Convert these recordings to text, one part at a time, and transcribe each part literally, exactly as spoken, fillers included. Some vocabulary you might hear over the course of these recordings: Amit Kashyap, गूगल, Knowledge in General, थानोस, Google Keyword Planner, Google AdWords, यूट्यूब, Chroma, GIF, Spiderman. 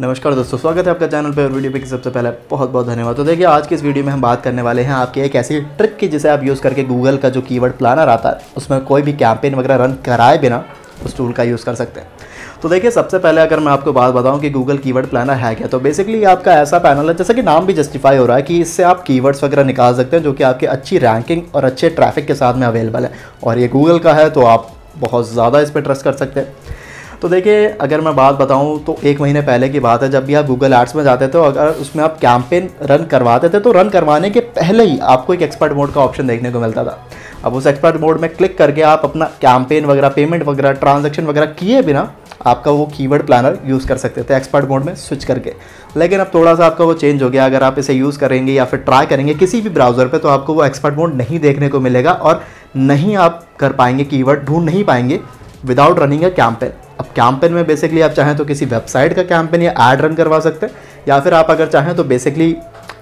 नमस्कार दोस्तों, स्वागत है आपका चैनल पर। वीडियो पे सबसे पहले बहुत बहुत धन्यवाद। तो देखिए, आज की इस वीडियो में हम बात करने वाले हैं आपके एक ऐसी ट्रिक की जिसे आप यूज़ करके गूगल का जो कीवर्ड प्लानर आता है उसमें कोई भी कैंपेन वगैरह रन कराए बिना उस टूल का यूज़ कर सकते हैं। तो देखिए, सबसे पहले अगर मैं आपको बात बताऊं कि गूगल कीवर्ड प्लानर है क्या, तो बेसिकली आपका ऐसा पैनल है, जैसा कि नाम भी जस्टिफाई हो रहा है, कि इससे आप कीवर्ड्स वगैरह निकाल सकते हैं जो कि आपके अच्छी रैंकिंग और अच्छे ट्रैफिक के साथ में अवेलेबल है। और ये गूगल का है तो आप बहुत ज़्यादा इस पर ट्रस्ट कर सकते हैं। तो देखिए, अगर मैं बात बताऊं तो एक महीने पहले की बात है, जब भी आप गूगल एड्स में जाते थे अगर उसमें आप कैंपेन रन करवाते थे तो रन करवाने के पहले ही आपको एक एक्सपर्ट मोड का ऑप्शन देखने को मिलता था। अब उस एक्सपर्ट मोड में क्लिक करके आप अपना कैंपेन वगैरह, पेमेंट वगैरह, ट्रांजेक्शन वगैरह किए बिना आपका वो कीवर्ड प्लानर यूज़ कर सकते थे एक्सपर्ट मोड में स्विच करके। लेकिन अब थोड़ा सा आपका वो चेंज हो गया। अगर आप इसे यूज़ करेंगे या फिर ट्राई करेंगे किसी भी ब्राउज़र पे तो आपको वो एक्सपर्ट मोड नहीं देखने को मिलेगा और नहीं आप कर पाएंगे, कीवर्ड ढूंढ नहीं पाएंगे विदाउट रनिंग अ कैंपेन। अब कैंपेन में बेसिकली आप चाहें तो किसी वेबसाइट का कैंपेन या ऐड रन करवा सकते हैं, या फिर आप अगर चाहें तो बेसिकली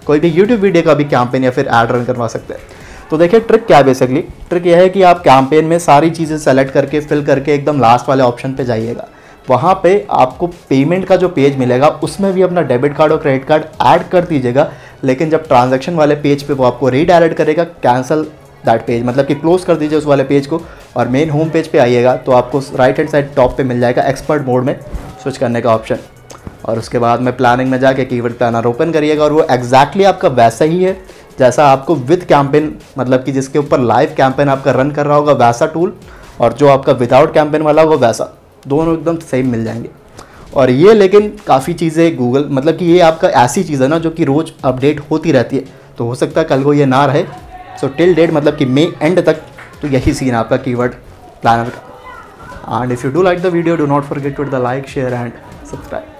कोई भी यूट्यूब वीडियो का भी कैंपेन या फिर ऐड रन करवा सकते हैं। तो देखिए, ट्रिक क्या है, बेसिकली ट्रिक यह है कि आप कैंपेन में सारी चीज़ें सेलेक्ट करके फिल करके एकदम लास्ट वाले ऑप्शन पे जाइएगा। वहाँ पे आपको पेमेंट का जो पेज मिलेगा उसमें भी अपना डेबिट कार्ड और क्रेडिट कार्ड ऐड कर दीजिएगा। लेकिन जब ट्रांजैक्शन वाले पेज पे वो आपको रीडायरेक्ट करेगा, कैंसल दैट पेज, मतलब कि क्लोज़ कर दीजिए उस वाले पेज को और मेन होम पेज पे आइएगा तो आपको राइट हैंड साइड टॉप पे मिल जाएगा एक्सपर्ट मोड में स्विच करने का ऑप्शन। और उसके बाद में प्लानिंग में जाके कीवर्ड प्लानर ओपन करिएगा और वो एग्जैक्टली आपका वैसा ही है जैसा आपको विद कैंपेन, मतलब कि जिसके ऊपर लाइव कैंपेन आपका रन कर रहा होगा वैसा टूल, और जो आपका विदाउट कैंपेन वाला वो वैसा, दोनों एकदम सेम मिल जाएंगे। और ये लेकिन काफ़ी चीज़ें गूगल, मतलब कि ये आपका ऐसी चीज़ है ना जो कि रोज़ अपडेट होती रहती है, तो हो सकता है कल को ये ना रहे। सो टिल डेट, मतलब कि मई एंड तक, तो यही सीन आपका कीवर्ड प्लानर का। And if you do like the video, do not forget to hit the like, share and subscribe.